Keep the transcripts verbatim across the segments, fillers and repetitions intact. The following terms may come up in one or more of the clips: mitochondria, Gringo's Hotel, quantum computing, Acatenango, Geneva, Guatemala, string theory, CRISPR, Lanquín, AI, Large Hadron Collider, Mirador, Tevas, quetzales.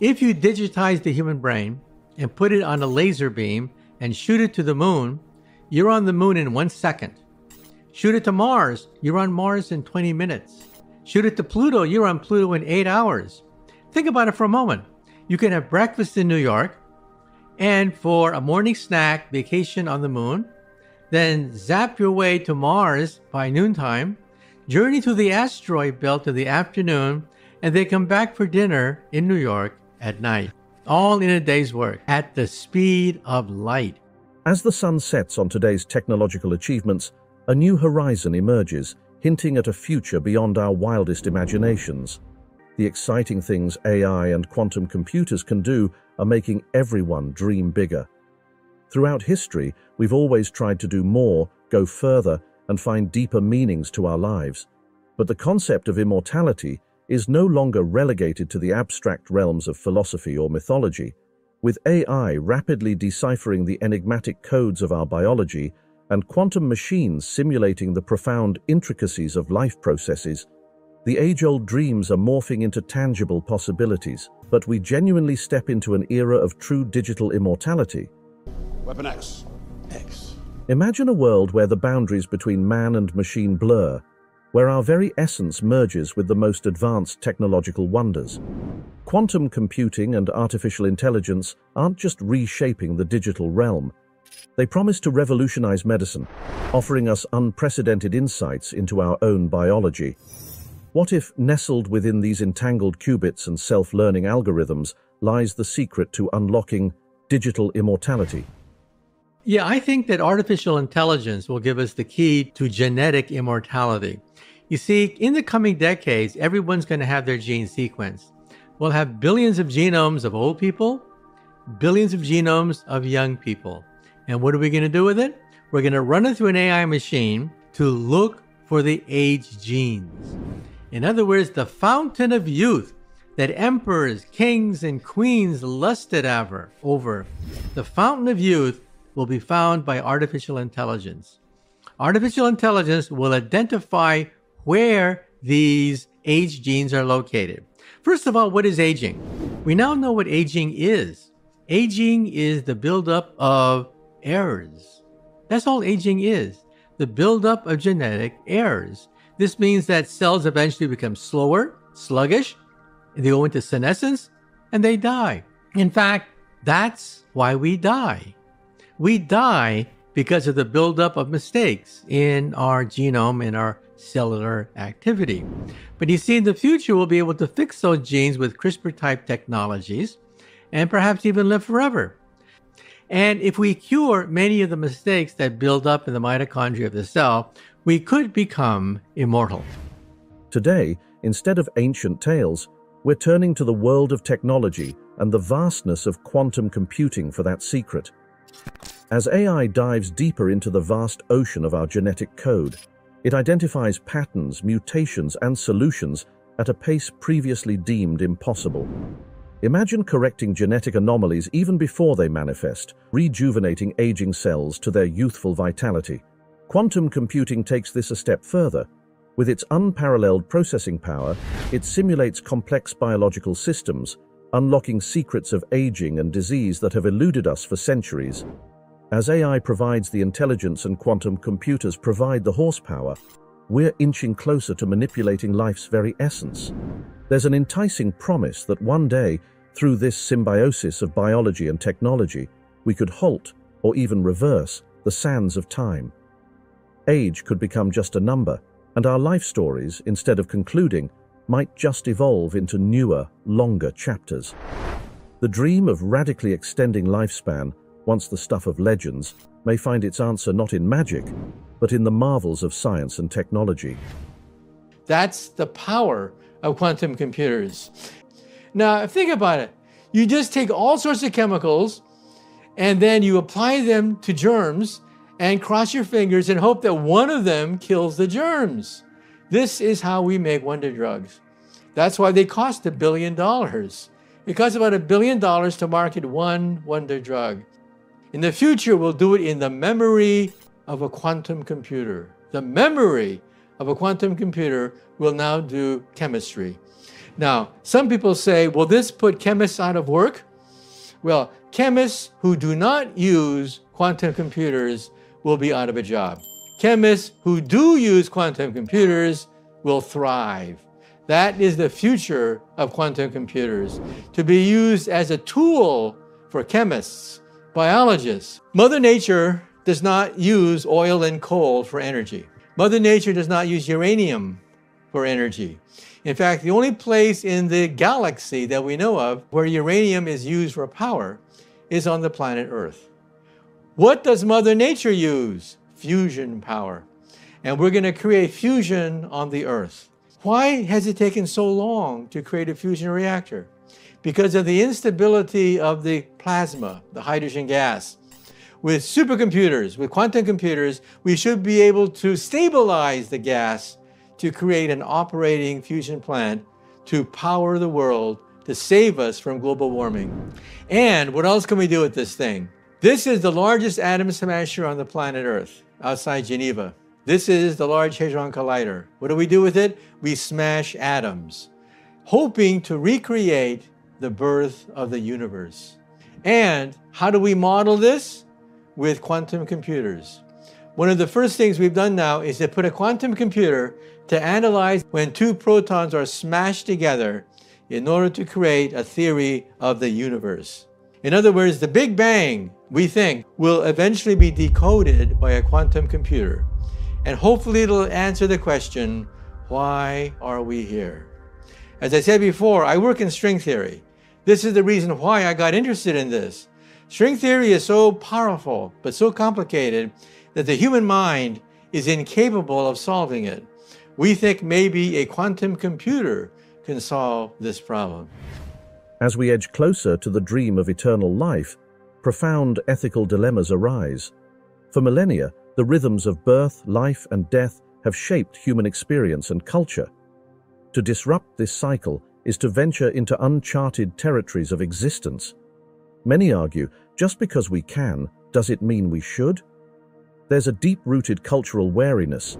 If you digitize the human brain and put it on a laser beam and shoot it to the moon, you're on the moon in one second. Shoot it to Mars, you're on Mars in twenty minutes. Shoot it to Pluto, you're on Pluto in eight hours. Think about it for a moment. You can have breakfast in New York, and for a morning snack, vacation on the moon, then zap your way to Mars by noontime, journey to the asteroid belt in the afternoon, and then come back for dinner in New York at night. All in a day's work, at the speed of light. As the sun sets on today's technological achievements, a new horizon emerges, hinting at a future beyond our wildest imaginations. The exciting things A I and quantum computers can do are making everyone dream bigger. Throughout history, we've always tried to do more, go further, and find deeper meanings to our lives. But the concept of immortality is no longer relegated to the abstract realms of philosophy or mythology. With A I rapidly deciphering the enigmatic codes of our biology and quantum machines simulating the profound intricacies of life processes, the age-old dreams are morphing into tangible possibilities. But we genuinely step into an era of true digital immortality. Weapon X. X. Imagine a world where the boundaries between man and machine blur, where our very essence merges with the most advanced technological wonders. Quantum computing and artificial intelligence aren't just reshaping the digital realm. They promise to revolutionize medicine, offering us unprecedented insights into our own biology. What if, nestled within these entangled qubits and self-learning algorithms, lies the secret to unlocking digital immortality? Yeah, I think that artificial intelligence will give us the key to genetic immortality. You see, in the coming decades, everyone's going to have their gene sequenced. We'll have billions of genomes of old people, billions of genomes of young people. And what are we going to do with it? We're going to run it through an A I machine to look for the age genes. In other words, the fountain of youth that emperors, kings, and queens lusted over. The fountain of youth will be found by artificial intelligence. Artificial intelligence will identify where these age genes are located. First of all, what is aging? We now know what aging is. Aging is the buildup of errors. That's all aging is, the buildup of genetic errors. This means that cells eventually become slower, sluggish, they go into senescence, and they die. In fact, that's why we die. We die because of the buildup of mistakes in our genome, in our cellular activity. But you see, in the future, we'll be able to fix those genes with CRISPR-type technologies and perhaps even live forever. And if we cure many of the mistakes that build up in the mitochondria of the cell, we could become immortal. Today, instead of ancient tales, we're turning to the world of technology and the vastness of quantum computing for that secret. As A I dives deeper into the vast ocean of our genetic code, it identifies patterns, mutations, and solutions at a pace previously deemed impossible. Imagine correcting genetic anomalies even before they manifest, rejuvenating aging cells to their youthful vitality. Quantum computing takes this a step further. With its unparalleled processing power, it simulates complex biological systems, unlocking secrets of aging and disease that have eluded us for centuries. As A I provides the intelligence and quantum computers provide the horsepower, we're inching closer to manipulating life's very essence. There's an enticing promise that one day, through this symbiosis of biology and technology, we could halt, or even reverse, the sands of time. Age could become just a number, and our life stories, instead of concluding, might just evolve into newer, longer chapters. The dream of radically extending lifespan, once the stuff of legends, may find its answer not in magic, but in the marvels of science and technology. That's the power of quantum computers. Now, think about it. You just take all sorts of chemicals, and then you apply them to germs, and cross your fingers and hope that one of them kills the germs. This is how we make wonder drugs. That's why they cost a billion dollars. It costs about a billion dollars to market one wonder drug. In the future, we'll do it in the memory of a quantum computer. The memory of a quantum computer will now do chemistry. Now, some people say, will this put chemists out of work? Well, chemists who do not use quantum computers will be out of a job. Chemists who do use quantum computers will thrive. That is the future of quantum computers, to be used as a tool for chemists, biologists. Mother Nature does not use oil and coal for energy. Mother Nature does not use uranium for energy. In fact, the only place in the galaxy that we know of where uranium is used for power is on the planet Earth. What does Mother Nature use? Fusion power. And we're going to create fusion on the Earth. Why has it taken so long to create a fusion reactor? Because of the instability of the plasma, the hydrogen gas. With supercomputers, with quantum computers, we should be able to stabilize the gas to create an operating fusion plant to power the world, to save us from global warming. And what else can we do with this thing? This is the largest atom smasher on the planet Earth, outside Geneva. This is the Large Hadron Collider. What do we do with it? We smash atoms, hoping to recreate the birth of the universe. And how do we model this? With quantum computers. One of the first things we've done now is to put a quantum computer to analyze when two protons are smashed together in order to create a theory of the universe. In other words, the Big Bang, we think, will eventually be decoded by a quantum computer. And hopefully it'll answer the question, why are we here? As I said before, I work in string theory. This is the reason why I got interested in this. String theory is so powerful, but so complicated, that the human mind is incapable of solving it. We think maybe a quantum computer can solve this problem. As we edge closer to the dream of eternal life, profound ethical dilemmas arise. For millennia, the rhythms of birth, life, and death have shaped human experience and culture. To disrupt this cycle is to venture into uncharted territories of existence. Many argue, just because we can, does it mean we should? There's a deep-rooted cultural wariness.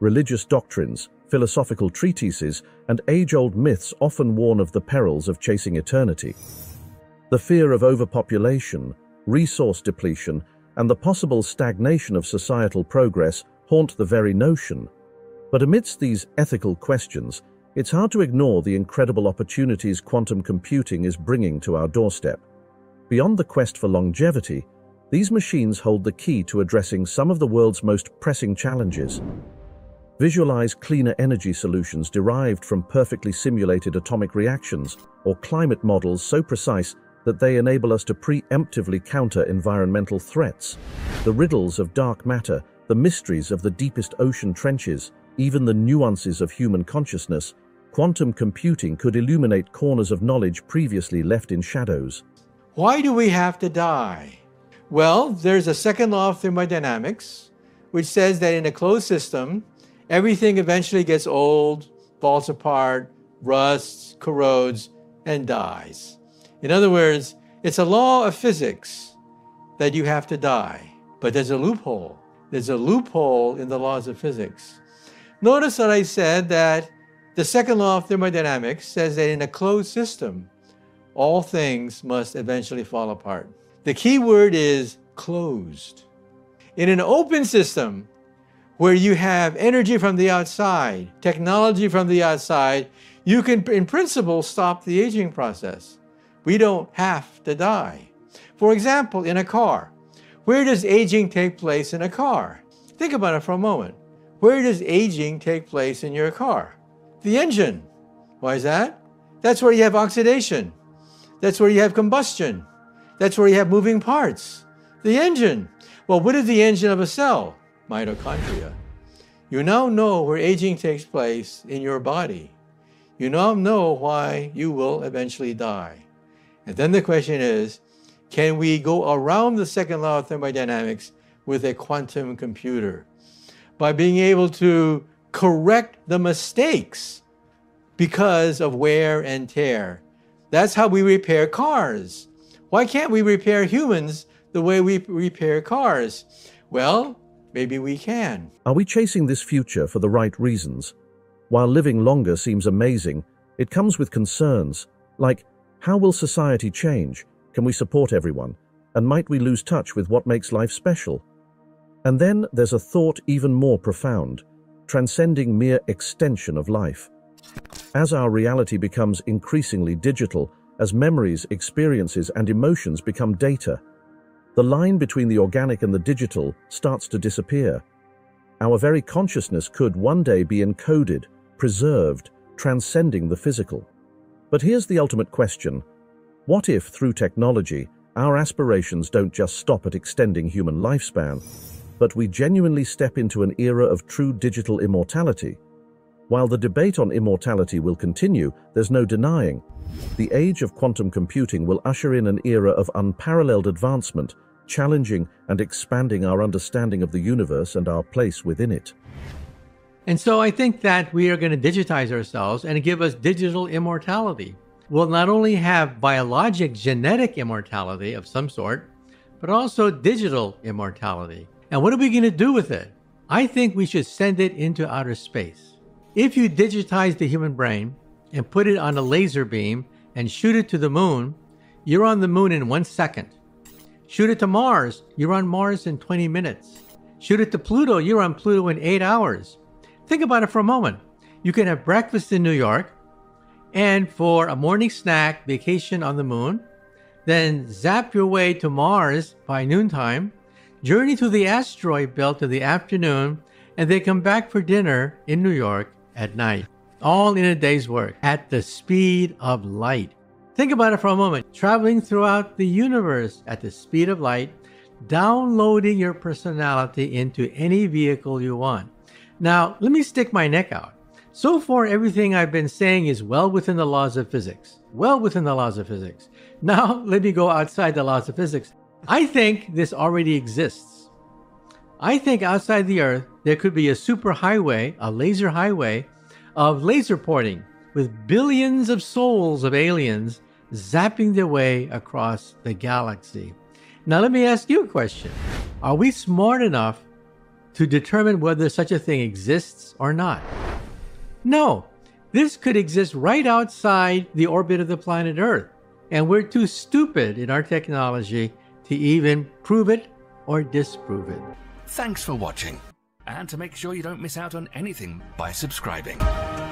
Religious doctrines, philosophical treatises, and age-old myths often warn of the perils of chasing eternity. The fear of overpopulation, resource depletion, and the possible stagnation of societal progress haunt the very notion. But amidst these ethical questions, it's hard to ignore the incredible opportunities quantum computing is bringing to our doorstep. Beyond the quest for longevity, these machines hold the key to addressing some of the world's most pressing challenges. Visualize cleaner energy solutions derived from perfectly simulated atomic reactions or climate models so precise that they enable us to preemptively counter environmental threats. The riddles of dark matter, the mysteries of the deepest ocean trenches, even the nuances of human consciousness, quantum computing could illuminate corners of knowledge previously left in shadows. Why do we have to die? Well, there's a second law of thermodynamics, which says that in a closed system, everything eventually gets old, falls apart, rusts, corrodes, and dies. In other words, it's a law of physics that you have to die. But there's a loophole. There's a loophole in the laws of physics. Notice that I said that the second law of thermodynamics says that in a closed system, all things must eventually fall apart. The key word is closed. In an open system, where you have energy from the outside, technology from the outside, you can, in principle, stop the aging process. We don't have to die. For example, in a car. Where does aging take place in a car? Think about it for a moment. Where does aging take place in your car? The engine. Why is that? That's where you have oxidation. That's where you have combustion. That's where you have moving parts. The engine. Well, what is the engine of a cell? Mitochondria. You now know where aging takes place in your body. You now know why you will eventually die. And then the question is, can we go around the second law of thermodynamics with a quantum computer? By being able to correct the mistakes because of wear and tear. That's how we repair cars. Why can't we repair humans the way we repair cars? Well, maybe we can. Are we chasing this future for the right reasons? While living longer seems amazing, It comes with concerns, like how will society change? Can we support everyone? And might we lose touch with what makes life special? And then there's a thought even more profound, transcending mere extension of life. As our reality becomes increasingly digital, as memories, experiences, and emotions become data, the line between the organic and the digital starts to disappear. Our very consciousness could one day be encoded, preserved, transcending the physical. But here's the ultimate question. What if, through technology, our aspirations don't just stop at extending human lifespan, but we genuinely step into an era of true digital immortality? While the debate on immortality will continue, there's no denying the age of quantum computing will usher in an era of unparalleled advancement, challenging and expanding our understanding of the universe and our place within it. And so I think that we are going to digitize ourselves and give us digital immortality. We'll not only have biologic genetic immortality of some sort, but also digital immortality. And what are we going to do with it? I think we should send it into outer space. If you digitize the human brain and put it on a laser beam and shoot it to the moon, you're on the moon in one second. Shoot it to Mars, you're on Mars in twenty minutes. Shoot it to Pluto, you're on Pluto in eight hours. Think about it for a moment. You can have breakfast in New York and for a morning snack, vacation on the moon, then zap your way to Mars by noontime, journey through the asteroid belt in the afternoon, and they come back for dinner in New York at night, all in a day's work, at the speed of light. Think about it for a moment. Traveling throughout the universe at the speed of light, downloading your personality into any vehicle you want. Now, let me stick my neck out. So far, everything I've been saying is well within the laws of physics, well within the laws of physics. Now, let me go outside the laws of physics. I think this already exists. I think outside the Earth, there could be a superhighway, a laser highway of laser porting with billions of souls of aliens zapping their way across the galaxy. Now, let me ask you a question. Are we smart enough to determine whether such a thing exists or not? No, this could exist right outside the orbit of the planet Earth, and we're too stupid in our technology to even prove it or disprove it. Thanks for watching. And to make sure you don't miss out on anything by subscribing.